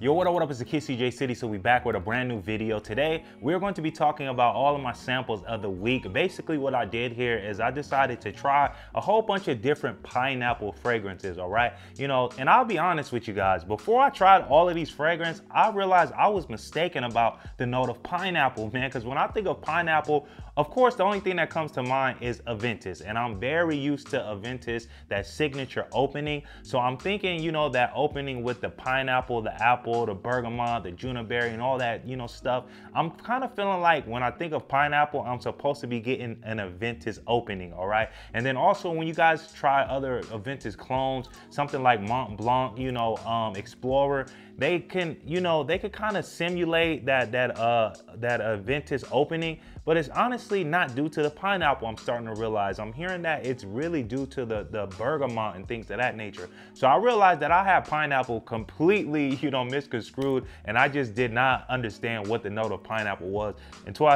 Yo, what up, it's the Kid CJ City, so we back with a brand new video. Today, we're going to be talking about all of my samples of the week. Basically, what I did here is I decided to try a whole bunch of different pineapple fragrances, all right? You know, and I'll be honest with you guys, before I tried all of these fragrances, I realized I was mistaken about the note of pineapple, man, because when I think of pineapple, of course, the only thing that comes to mind is Aventus, and I'm very used to Aventus, that signature opening. So I'm thinking, you know, that opening with the pineapple, the apple, the bergamot, the juniberry, and all that, you know, stuff. I'm kind of feeling like when I think of pineapple, I'm supposed to be getting an Aventus opening, all right? And then also when you guys try other Aventus clones, something like Mont Blanc, you know, Explorer, they can, you know, they could kind of simulate that Aventus opening, but it's honestly not due to the pineapple. I'm starting to realize, I'm hearing that it's really due to the bergamot and things of that nature. So I realized that I had pineapple completely, you know, misconstrued, and I just did not understand what the note of pineapple was until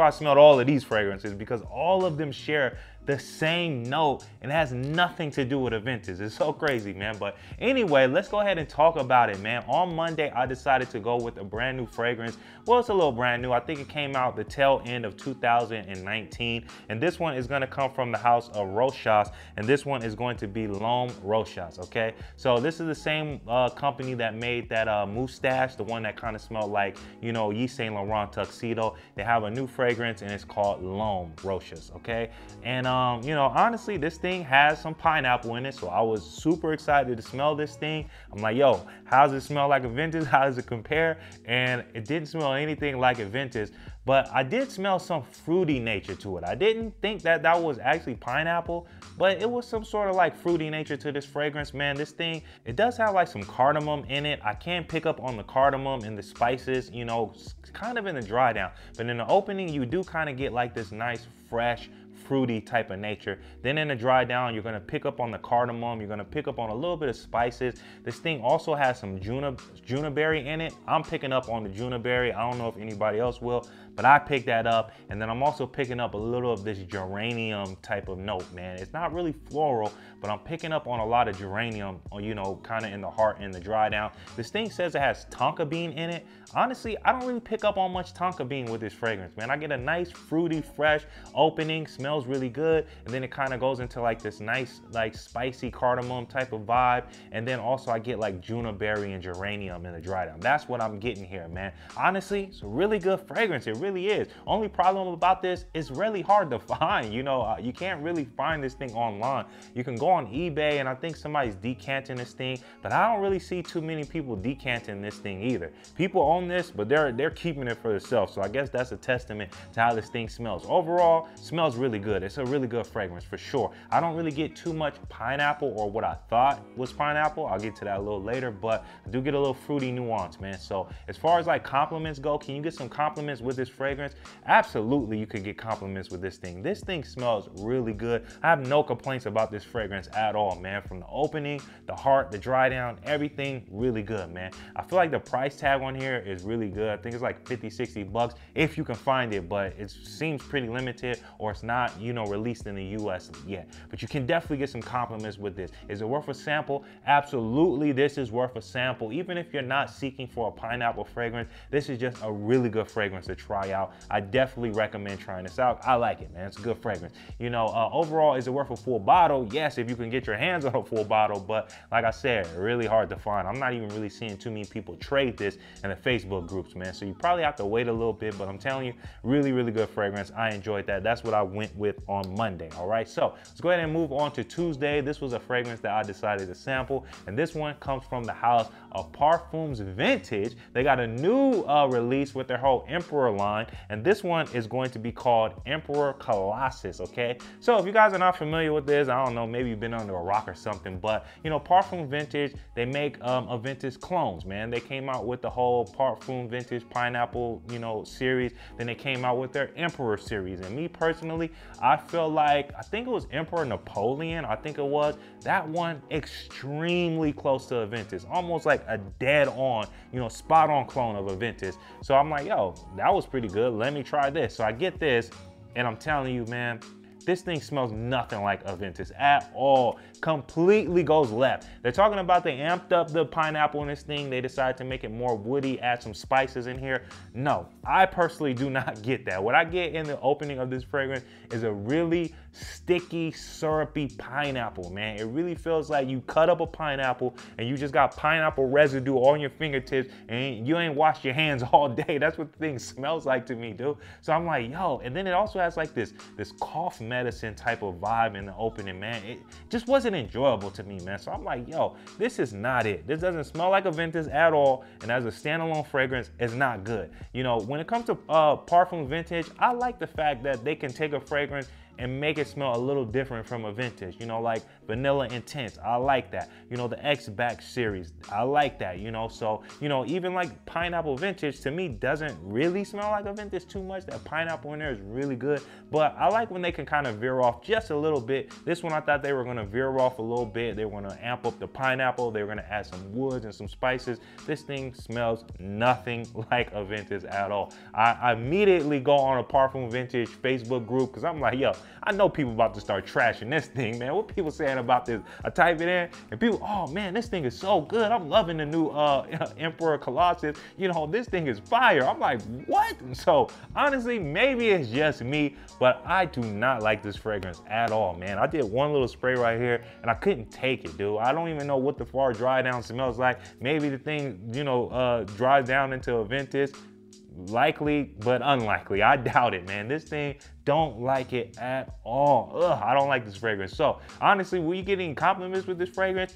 I smelled all of these fragrances, because all of them share the same note and has nothing to do with Aventus. It's so crazy, man. But anyway, let's go ahead and talk about it, man. On Monday, I decided to go with a brand new fragrance. Well, it's a little brand new. I think it came out the tail end of 2019. And this one is gonna come from the house of Rochas. And this one is going to be L'Homme Rochas, okay? So this is the same company that made that mustache, the one that kind of smelled like, you know, Yves Saint Laurent tuxedo. They have a new fragrance and it's called L'Homme Rochas, okay? And you know, honestly, this thing has some pineapple in it, so I was super excited to smell this thing. I'm like, yo, how does it smell like Aventus? How does it compare? And it didn't smell anything like Aventus, but I did smell some fruity nature to it. I didn't think that that was actually pineapple, but it was some sort of like fruity nature to this fragrance, man. This thing, it does have like some cardamom in it. I can pick up on the cardamom and the spices, you know, kind of in the dry down, but in the opening, you do kind of get like this nice, fresh, fruity type of nature. Then in the dry down, you're gonna pick up on the cardamom, you're gonna pick up on a little bit of spices. This thing also has some juniberry in it. I'm picking up on the juniberry. I don't know if anybody else will, but I picked that up. And then I'm also picking up a little of this geranium type of note, man. It's not really floral, but I'm picking up on a lot of geranium, you know, kind of in the heart in the dry down. This thing says it has tonka bean in it. Honestly, I don't really pick up on much tonka bean with this fragrance, man. I get a nice fruity, fresh opening, smells really good, and then it kind of goes into like this nice, like spicy cardamom type of vibe, and then also I get like juniberry and geranium in the dry down. That's what I'm getting here, man. Honestly, it's a really good fragrance. It really is. Only problem about this, it's really hard to find. You know, you can't really find this thing online. You can go on eBay, and I think somebody's decanting this thing, but I don't really see too many people decanting this thing either. People own this, but they're keeping it for themselves. So I guess that's a testament to how this thing smells. Overall, smells really good. It's a really good fragrance for sure. I don't really get too much pineapple, or what I thought was pineapple. I'll get to that a little later, but I do get a little fruity nuance, man. So as far as like compliments go, can you get some compliments with this fragrance? Absolutely, you could get compliments with this thing. This thing smells really good. I have no complaints about this fragrance at all, man. From the opening, the heart, the dry down, everything really good, man. I feel like the price tag on here is really good. I think it's like 50, 60 bucks if you can find it, but it seems pretty limited, or it's not, you know, released in the US yet. But you can definitely get some compliments with this. Is it worth a sample? Absolutely, this is worth a sample. Even if you're not seeking for a pineapple fragrance, this is just a really good fragrance to try out. I definitely recommend trying this out. I like it, man. It's a good fragrance. You know, overall, is it worth a full bottle? Yes, if you can get your hands on a full bottle, but like I said, really hard to find. I'm not even really seeing too many people trade this in the Facebook groups, man. So you probably have to wait a little bit, but I'm telling you, really, really good fragrance. I enjoyed that. That's what I went with on Monday. All right, so let's go ahead and move on to Tuesday. This was a fragrance that I decided to sample, and this one comes from the house of Parfums Vintage. They got a new release with their whole Emperor line, and this one is going to be called Emperor Colossus, okay? So if you guys are not familiar with this, I don't know, maybe you've been under a rock or something, but you know, Parfums Vintage, they make Aventus clones, man. They came out with the whole Parfums Vintage Pineapple, you know, series. Then they came out with their Emperor series, and me personally, I feel like, I think it was Emperor Napoleon, I think it was, that one extremely close to Aventus, almost like a dead on, you know, spot on clone of Aventus. So I'm like, yo, that was pretty good, let me try this. So I get this, and I'm telling you, man, This thing smells nothing like Aventus at all. Completely goes left. They're talking about they amped up the pineapple in this thing. They decided to make it more woody, add some spices in here. No, I personally do not get that. What I get in the opening of this fragrance is a really sticky, syrupy pineapple, man. It really feels like you cut up a pineapple and you just got pineapple residue on your fingertips and you ain't washed your hands all day. That's what the thing smells like to me, dude. So I'm like, yo, and then it also has like this cough medicine type of vibe in the opening, man. It just wasn't enjoyable to me, man. So I'm like, yo, this is not it. This doesn't smell like Aventus at all. And as a standalone fragrance, it's not good. You know, when it comes to Parfums Vintage, I like the fact that they can take a fragrance and make it smell a little different from Aventus, you know, like Vanilla Intense, I like that. You know, the X-Back series, I like that, you know. So, you know, even like Pineapple Vintage to me doesn't really smell like Aventus too much. That pineapple in there is really good, but I like when they can kind of veer off just a little bit. This one, I thought they were gonna veer off a little bit. They were gonna amp up the pineapple. They were gonna add some woods and some spices. This thing smells nothing like Aventus at all. I immediately go on a Parfum Vintage Facebook group, cause I'm like, yo, I know people about to start trashing this thing, man. What people saying about this? I type it in and people, oh man, this thing is so good. I'm loving the new Emperor Colossus. You know, this thing is fire. I'm like, what? So honestly, maybe it's just me, but I do not like this fragrance at all, man. I did one little spray right here and I couldn't take it, dude. I don't even know what the far dry down smells like. Maybe the thing, you know, dries down into Aventus. Likely, but unlikely. I doubt it, man. This thing, don't like it at all. Ugh, I don't like this fragrance. So honestly, will you get any compliments with this fragrance?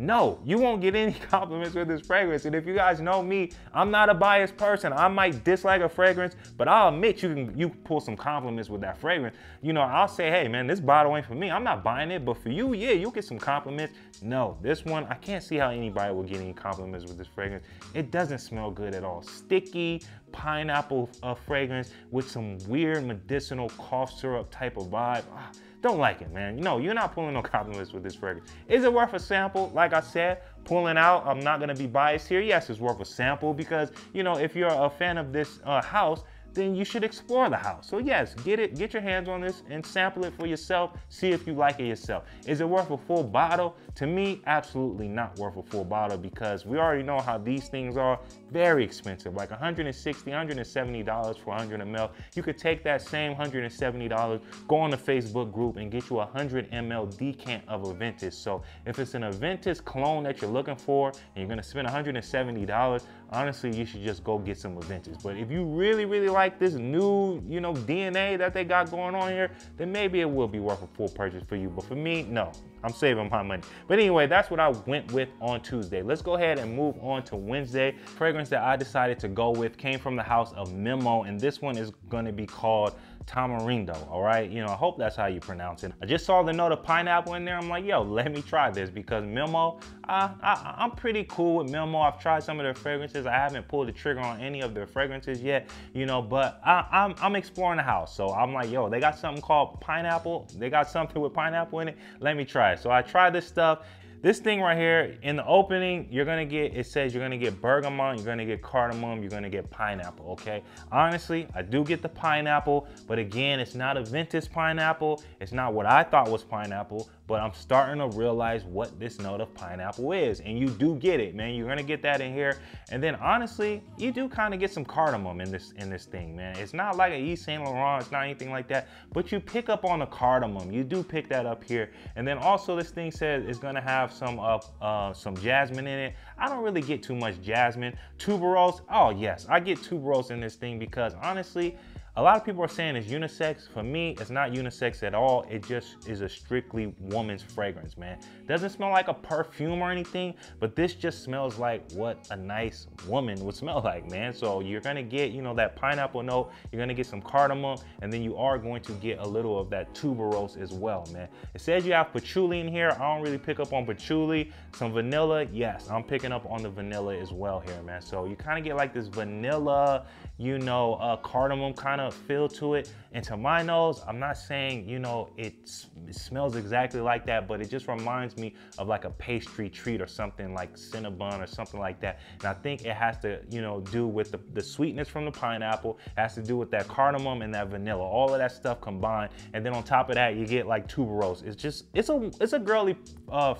No, you won't get any compliments with this fragrance. And if you guys know me, I'm not a biased person. I might dislike a fragrance, but I'll admit you can pull some compliments with that fragrance. You know, I'll say, hey man, this bottle ain't for me. I'm not buying it, but for you, yeah, you'll get some compliments. No, this one, I can't see how anybody will get any compliments with this fragrance. It doesn't smell good at all. Sticky pineapple fragrance with some weird medicinal cough syrup type of vibe. Ah, don't like it, man. No, you're not pulling no compliments with this fragrance. Is it worth a sample? Like I said, pulling out, I'm not gonna be biased here. Yes, it's worth a sample because, you know, if you're a fan of this house, then you should explore the house. So yes, get your hands on this and sample it for yourself, see if you like it yourself. Is it worth a full bottle? To me, absolutely not worth a full bottle because we already know how these things are. Very expensive, like $160, $170 for 100 ml. You could take that same $170, go on the Facebook group and get you a 100 ml decant of Aventus. So if it's an Aventus clone that you're looking for and you're gonna spend $170, honestly, you should just go get some Aventus. But if you really, really like this new, you know, DNA that they got going on here, then maybe it will be worth a full purchase for you. But for me, no, I'm saving my money. But anyway, that's what I went with on Tuesday. Let's go ahead and move on to Wednesday. Fragrance that I decided to go with came from the house of Memo, and this one is gonna be called Tamarindo, all right? You know, I hope that's how you pronounce it. I just saw the note of pineapple in there. I'm like, yo, let me try this because Memo, I'm pretty cool with Memo. I've tried some of their fragrances. I haven't pulled the trigger on any of their fragrances yet, you know, but I'm exploring the house. So I'm like, yo, they got something called pineapple. They got something with pineapple in it. Let me try it. So I tried this stuff. This thing right here, in the opening, you're gonna get, it says you're gonna get bergamot, you're gonna get cardamom, you're gonna get pineapple, okay? Honestly, I do get the pineapple, but again, it's not Aventus pineapple. It's not what I thought was pineapple, but I'm starting to realize what this note of pineapple is. And you do get it, man. You're gonna get that in here. And then honestly, you do kind of get some cardamom in this thing, man. It's not like a Yves Saint Laurent, it's not anything like that, but you pick up on the cardamom. You do pick that up here. And then also this thing says it's gonna have some jasmine in it. I don't really get too much jasmine. Tuberose, oh yes, I get tuberose in this thing because honestly, a lot of people are saying it's unisex. For me, it's not unisex at all. It just is a strictly woman's fragrance, man. Doesn't smell like a perfume or anything, but this just smells like what a nice woman would smell like, man. So you're gonna get, you know, that pineapple note, you're gonna get some cardamom, and then you are going to get a little of that tuberose as well, man. It says you have patchouli in here. I don't really pick up on patchouli. Some vanilla, yes, I'm picking up on the vanilla as well here, man. So you kind of get like this vanilla, you know, cardamom kind of of feel to it. And to my nose, I'm not saying, you know, it smells exactly like that, but it just reminds me of like a pastry treat or something like Cinnabon or something like that. And I think it has to, you know, do with the sweetness from the pineapple, it has to do with that cardamom and that vanilla, all of that stuff combined. And then on top of that, you get like tuberose. It's just, it's a girly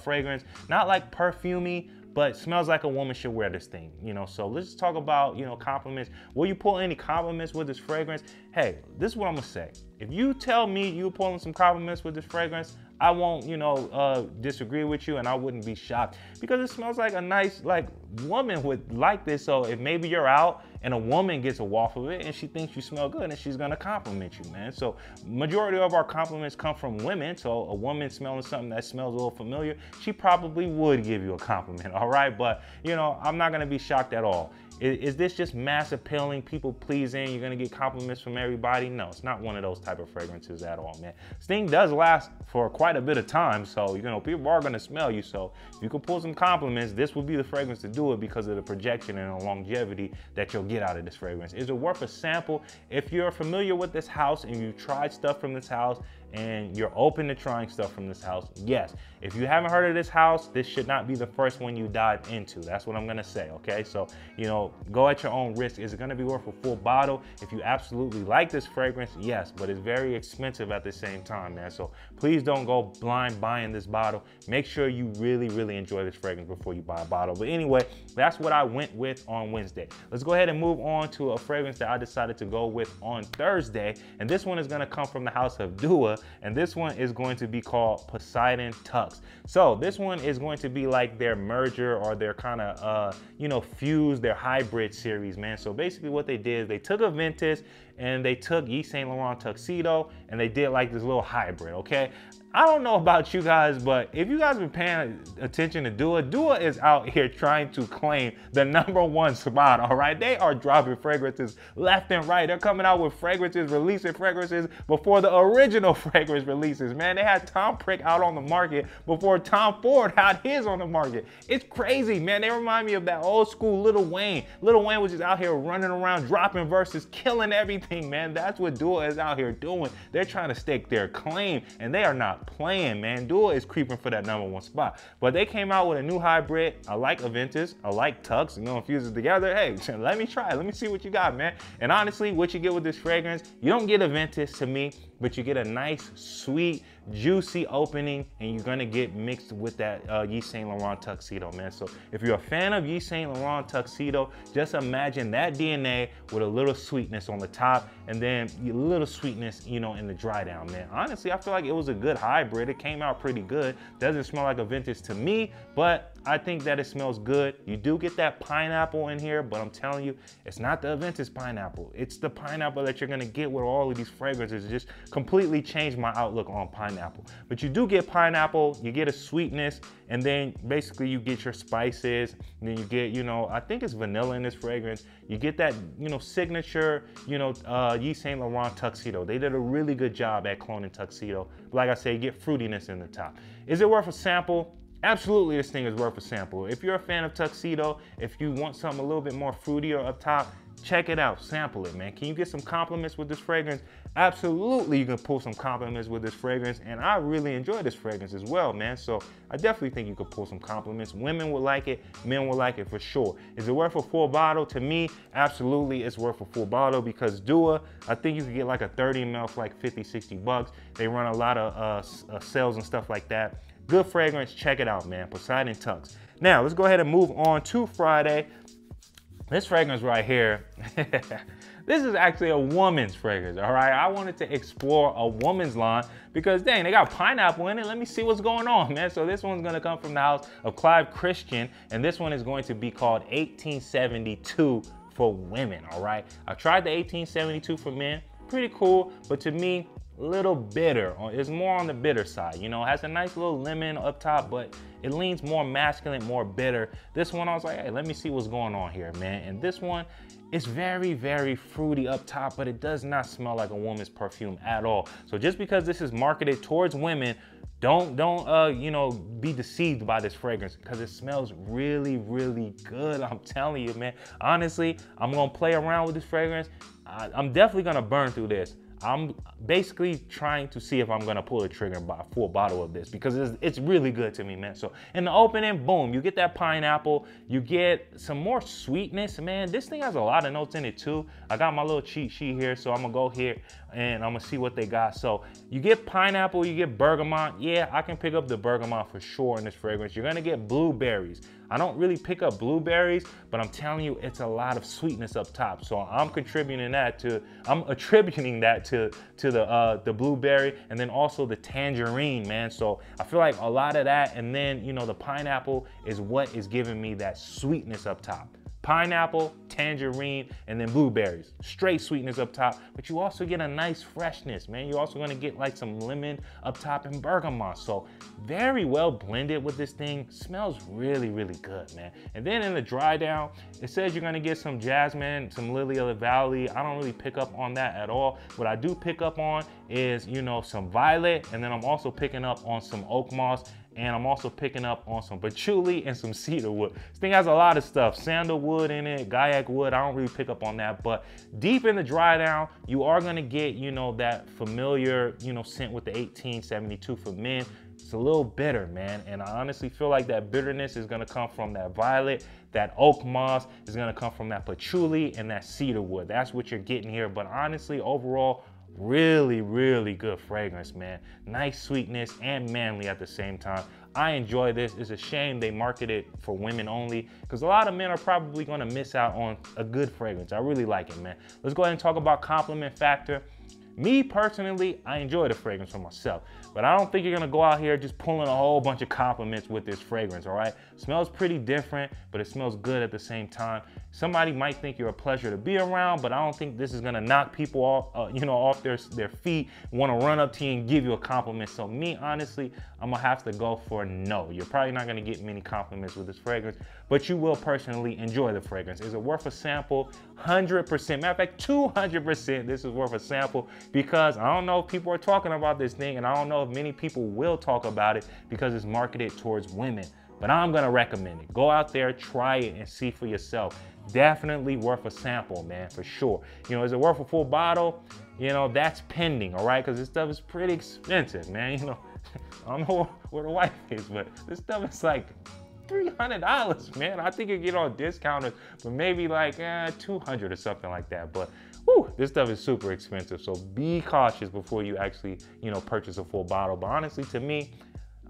fragrance, not like perfumey, but smells like a woman should wear this thing, you know? So let's talk about, you know, compliments. Will you pull any compliments with this fragrance? Hey, this is what I'm gonna say. If you tell me you're pulling some compliments with this fragrance, I won't, you know, disagree with you, and I wouldn't be shocked, because it smells like a nice, like, woman would like this. So if maybe you're out and a woman gets a waft of it and she thinks you smell good, and she's gonna compliment you, man. So majority of our compliments come from women. So a woman smelling something that smells a little familiar, she probably would give you a compliment, all right? But, you know, I'm not gonna be shocked at all. Is this just mass appealing, people pleasing, you're gonna get compliments from everybody? No, it's not one of those type of fragrances at all, man. This thing does last for quite a bit of time, so, you know, people are gonna smell you. So if you can pull some compliments, this would be the fragrance to do it, because of the projection and the longevity that you'll get out of this fragrance. Is it worth a sample? If you're familiar with this house and you've tried stuff from this house, and you're open to trying stuff from this house, yes. If you haven't heard of this house, this should not be the first one you dive into. That's what I'm gonna say, okay? So, you know, go at your own risk. Is it gonna be worth a full bottle? If you absolutely like this fragrance, yes, but it's very expensive at the same time, man. So please don't go blind buying this bottle. Make sure you really, really enjoy this fragrance before you buy a bottle. But anyway, that's what I went with on Wednesday. Let's go ahead and move on to a fragrance that I decided to go with on Thursday. And this one is gonna come from the house of Dua. And this one is going to be called Poseidon Tux. So this one is going to be like their merger, or their kind of, you know, fuse, their hybrid series, man. So basically what they did is they took Aventus and they took Yves Saint Laurent Tuxedo, and they did like this little hybrid, okay? I don't know about you guys, but if you guys been paying attention to Dua, Dua is out here trying to claim the #1 spot, all right? They are dropping fragrances left and right. They're coming out with fragrances, releasing fragrances before the original fragrance releases, man. They had Tom Prick out on the market before Tom Ford had his on the market. It's crazy, man. They remind me of that old school Lil Wayne. Lil Wayne was just out here running around, dropping verses, killing everything, man. That's what Dua is out here doing. They're trying to stake their claim, and they are not playing, man. Dua is creeping for that #1 spot. But they came out with a new hybrid. I like Aventus, I like Tux, you know, infuses together. Hey, let me try it. Let me see what you got, man. And honestly, what you get with this fragrance, you don't get Aventus to me, but you get a nice, sweet, juicy opening, and you're gonna get mixed with that Yves Saint Laurent Tuxedo, man. So if you're a fan of Yves Saint Laurent Tuxedo, just imagine that DNA with a little sweetness on the top, and then a little sweetness, you know, in the dry down, man. Honestly, I feel like it was a good hybrid. It came out pretty good. Doesn't smell like Aventus to me, but I think that it smells good. You do get that pineapple in here, but I'm telling you, it's not the Aventus pineapple. It's the pineapple that you're gonna get with all of these fragrances. It just completely changed my outlook on pineapple. But you do get pineapple, you get a sweetness, and then basically you get your spices, and then you get, you know, I think it's vanilla in this fragrance. You get that, you know, signature, you know, Yves Saint Laurent Tuxedo. They did a really good job at cloning Tuxedo. Like I say, you get fruitiness in the top. Is it worth a sample? Absolutely, this thing is worth a sample. If you're a fan of Tuxedo, if you want something a little bit more fruity or up top, check it out, sample it, man. Can you get some compliments with this fragrance? Absolutely, you can pull some compliments with this fragrance, and I really enjoy this fragrance as well, man. So I definitely think you could pull some compliments. Women will like it, men will like it for sure. Is it worth a full bottle? To me, absolutely, it's worth a full bottle, because Dua, I think you could get like a 30 ml for like 50, 60 bucks. They run a lot of sales and stuff like that. Good fragrance, check it out, man. Poseidon Tux. Now, let's go ahead and move on to Friday. This fragrance right here, this is actually a woman's fragrance, all right? I wanted to explore a woman's line because, dang, they got pineapple in it. Let me see what's going on, man. So this one's gonna come from the house of Clive Christian, and this one is going to be called 1872 for women, all right? I tried the 1872 for men, pretty cool, but to me, little bitter. It's more on the bitter side, you know. It has a nice little lemon up top, but it leans more masculine, more bitter. This one, I was like, hey, let me see what's going on here, man. And this one, it's very, very fruity up top, but it does not smell like a woman's perfume at all. So just because this is marketed towards women, Don't you know, be deceived by this fragrance, because it smells really, really good. I'm telling you, man. Honestly, I'm gonna play around with this fragrance. I'm definitely gonna burn through this. I'm basically trying to see if I'm gonna pull the trigger and buy a full bottle of this, because it's really good to me, man. So in the opening, boom, you get that pineapple, you get some more sweetness, man. This thing has a lot of notes in it too. I got my little cheat sheet here, so I'm gonna go here and I'm gonna see what they got. So you get pineapple, you get bergamot. Yeah, I can pick up the bergamot for sure in this fragrance. You're gonna get blueberries. I don't really pick up blueberries, but I'm telling you, it's a lot of sweetness up top. So I'm attributing that to the blueberry, and then also the tangerine, man. So I feel like a lot of that, and then, you know, the pineapple is what is giving me that sweetness up top. Pineapple, tangerine, and then blueberries. Straight sweetness up top, but you also get a nice freshness, man. You're also gonna get like some lemon up top and bergamot. So very well blended with this thing. Smells really, really good, man. And then in the dry down, it says you're gonna get some jasmine, some lily of the valley. I don't really pick up on that at all. What I do pick up on is, you know, some violet, and then I'm also picking up on some oak moss, and I'm also picking up on some patchouli and some cedar wood. This thing has a lot of stuff, sandalwood in it, Gaiac wood. I don't really pick up on that, but deep in the dry down, you are gonna get, you know, that familiar, you know, scent with the 1872 for men. It's a little bitter, man. And I honestly feel like that bitterness is gonna come from that violet, that oak moss is gonna come from that patchouli and that cedar wood. That's what you're getting here. But honestly, overall, really, really good fragrance, man. Nice sweetness and manly at the same time. I enjoy this. It's a shame they market it for women only, because a lot of men are probably gonna miss out on a good fragrance. I really like it, man. Let's go ahead and talk about compliment factor. Me personally, I enjoy the fragrance for myself, but I don't think you're gonna go out here just pulling a whole bunch of compliments with this fragrance, all right? Smells pretty different, but it smells good at the same time. Somebody might think you're a pleasure to be around, but I don't think this is gonna knock people off, you know, off their feet, wanna run up to you and give you a compliment. So me, honestly, I'm gonna have to go for no. You're probably not gonna get many compliments with this fragrance, but you will personally enjoy the fragrance. Is it worth a sample? 100%, matter of fact, 200% this is worth a sample, because I don't know if people are talking about this thing, and I don't know if many people will talk about it because it's marketed towards women. But I'm gonna recommend it. Go out there, try it, and see for yourself. Definitely worth a sample, man, for sure. You know, is it worth a full bottle? You know, that's pending, all right? Because this stuff is pretty expensive, man. You know, I don't know where the wife is, but this stuff is like $300, man. I think you get on discounters, but maybe like 200 or something like that. But whew, this stuff is super expensive, so be cautious before you actually, you know, purchase a full bottle. But honestly, to me,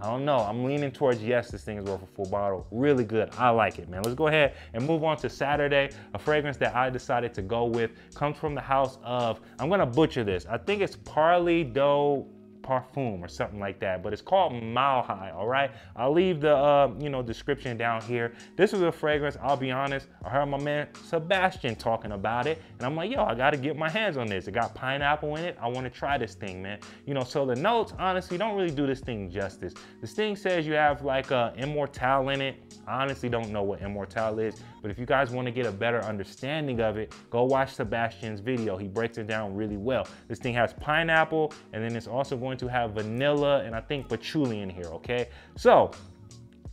I don't know. I'm leaning towards yes, this thing is worth a full bottle. Really good. I like it, man. Let's go ahead and move on to Saturday. A fragrance that I decided to go with comes from the house of, I'm gonna butcher this. I think it's Parley Doe Parfum or something like that, but it's called Mile High, all right? I'll leave the, you know, description down here. This was a fragrance, I'll be honest, I heard my man Sebastian talking about it, and I'm like, yo, I gotta get my hands on this. It got pineapple in it, I wanna try this thing, man. You know, so the notes, honestly, don't really do this thing justice. This thing says you have like immortelle in it. I honestly don't know what immortelle is, but if you guys wanna get a better understanding of it, go watch Sebastian's video. He breaks it down really well. This thing has pineapple, and then it's also going to have vanilla and I think patchouli in here, okay? So,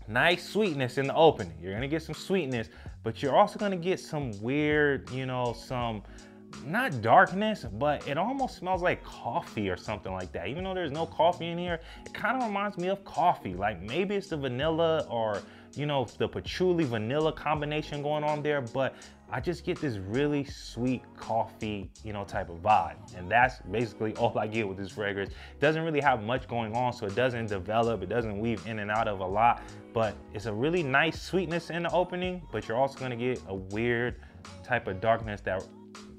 nice sweetness in the opening. You're gonna get some sweetness, but you're also gonna get some weird, you know, some, not darkness, but it almost smells like coffee or something like that. Even though there's no coffee in here, it kind of reminds me of coffee. Like maybe it's the vanilla or, you know, the patchouli vanilla combination going on there, but I just get this really sweet coffee, you know, type of vibe. And that's basically all I get with this fragrance. It doesn't really have much going on, so it doesn't develop, it doesn't weave in and out of a lot, but it's a really nice sweetness in the opening, but you're also gonna get a weird type of darkness that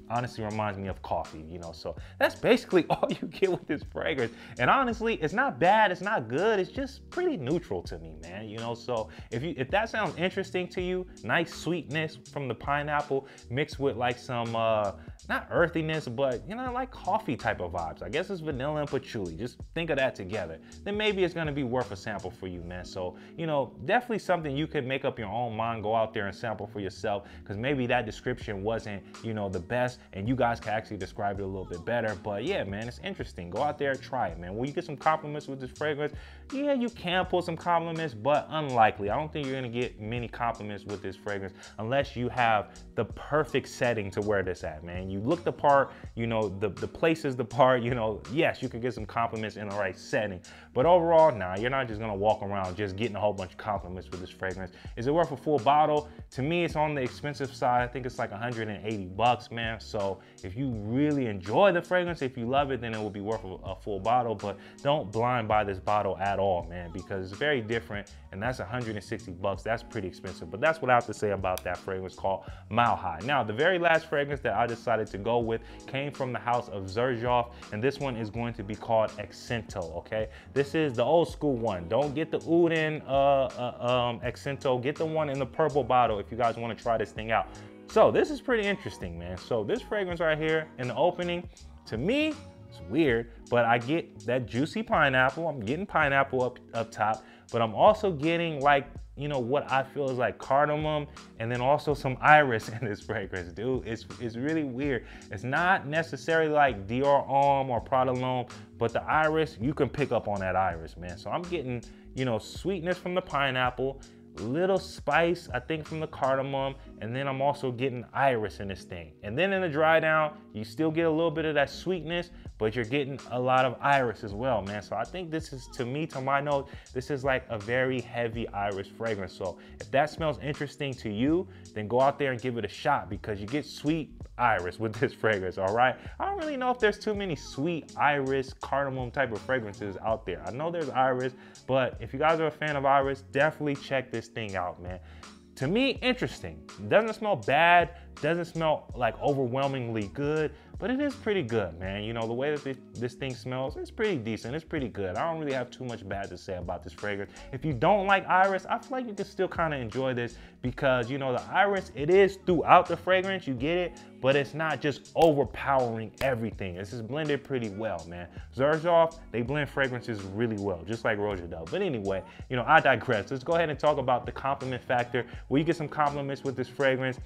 honestly reminds me of coffee, you know? So that's basically all you get with this fragrance. And honestly, it's not bad, it's not good, it's just pretty neutral to me, man, you know? So if that sounds interesting to you, nice sweetness from the pineapple mixed with like some, not earthiness, but you know, like coffee type of vibes. I guess it's vanilla and patchouli, just think of that together. Then maybe it's gonna be worth a sample for you, man. So, you know, definitely something you can make up your own mind, go out there and sample for yourself, because maybe that description wasn't, you know, the best, best, and you guys can actually describe it a little bit better. But yeah, man, it's interesting. Go out there and try it, man. Will you get some compliments with this fragrance? Yeah, you can pull some compliments, but unlikely. I don't think you're gonna get many compliments with this fragrance unless you have the perfect setting to wear this at, man. You look the part, you know, the place is the part, you know. Yes, you can get some compliments in the right setting, but overall, nah, you're not just gonna walk around just getting a whole bunch of compliments with this fragrance. Is it worth a full bottle? To me, it's on the expensive side. I think it's like 180 bucks, man. So if you really enjoy the fragrance, if you love it, then it will be worth a full bottle, but don't blind buy this bottle at all, man, because it's very different, and that's 160 bucks. That's pretty expensive, but that's what I have to say about that fragrance called Mile High. Now, the very last fragrance that I decided to go with came from the house of Xerjoff, and this one is going to be called Excento, okay? This is the old school one. Don't get the Ouden Excento. Get the one in the purple bottle if you guys want to try this thing out. So this is pretty interesting, man. So this fragrance right here in the opening, to me, it's weird, but I get that juicy pineapple. I'm getting pineapple up top, but I'm also getting, like, you know, what I feel is like cardamom, and then also some iris in this fragrance, dude. It's really weird. It's not necessarily like Dior Homme or Prada Homme, but the iris, you can pick up on that iris, man. So I'm getting, you know, sweetness from the pineapple, little spice, I think, from the cardamom, and then I'm also getting iris in this thing. And then in the dry down, you still get a little bit of that sweetness, but you're getting a lot of iris as well, man. So I think this is, to me, to my note, this is like a very heavy iris fragrance. So if that smells interesting to you, then go out there and give it a shot, because you get sweet iris with this fragrance, all right? I don't really know if there's too many sweet iris, cardamom type of fragrances out there. I know there's iris, but if you guys are a fan of iris, definitely check this thing out, man. To me, interesting. Doesn't smell bad, doesn't smell like overwhelmingly good, but it is pretty good, man. You know, the way that this thing smells, it's pretty decent, it's pretty good. I don't really have too much bad to say about this fragrance. If you don't like iris, I feel like you can still kind of enjoy this, because, you know, the iris, it is throughout the fragrance, you get it, but it's not just overpowering everything. This is blended pretty well, man. Xerjoff, they blend fragrances really well, just like Roja Dove. But anyway, you know, I digress. Let's go ahead and talk about the compliment factor. Will you get some compliments with this fragrance?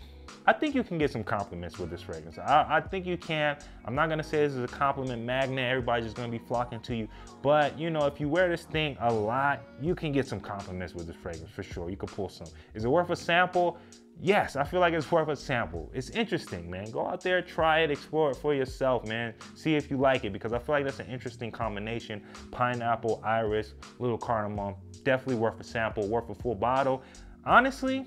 I think you can get some compliments with this fragrance. I think you can. I'm not gonna say this is a compliment magnet, everybody's just gonna be flocking to you. But, you know, if you wear this thing a lot, you can get some compliments with this fragrance, for sure. You could pull some. Is it worth a sample? Yes, I feel like it's worth a sample. It's interesting, man. Go out there, try it, explore it for yourself, man. See if you like it, because I feel like that's an interesting combination. Pineapple, iris, little cardamom. Definitely worth a sample, worth a full bottle. Honestly,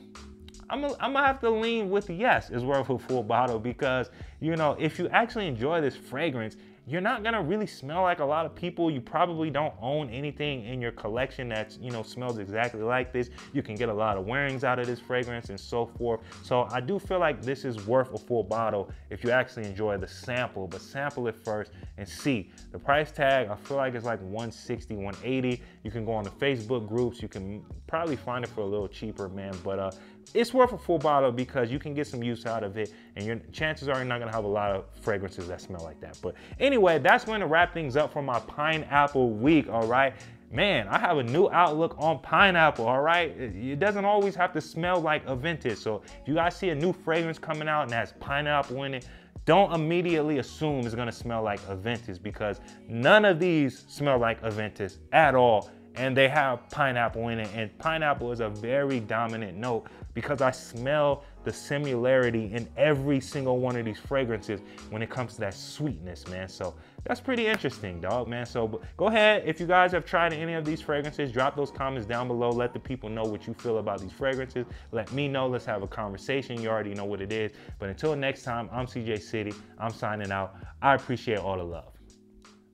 I'm gonna have to lean with yes, it's worth a full bottle, because, you know, if you actually enjoy this fragrance, you're not gonna really smell like a lot of people. You probably don't own anything in your collection that's, you know, smells exactly like this. You can get a lot of wearings out of this fragrance and so forth. So I do feel like this is worth a full bottle if you actually enjoy the sample, but sample it first and see. The price tag, I feel like it's like 160, 180. You can go on the Facebook groups. You can probably find it for a little cheaper, man, but it's worth a full bottle because you can get some use out of it, and your chances are you're not gonna have a lot of fragrances that smell like that. But anyway, that's going to wrap things up for my pineapple week, all right? Man, I have a new outlook on pineapple, all right? It doesn't always have to smell like Aventus. So if you guys see a new fragrance coming out and has pineapple in it, don't immediately assume it's gonna smell like Aventus, because none of these smell like Aventus at all. And they have pineapple in it, and pineapple is a very dominant note, because I smell the similarity in every single one of these fragrances when it comes to that sweetness, man. So that's pretty interesting, dog, man. So go ahead, if you guys have tried any of these fragrances, drop those comments down below. Let the people know what you feel about these fragrances. Let me know, let's have a conversation. You already know what it is. But until next time, I'm CJ City, I'm signing out. I appreciate all the love.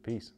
Peace.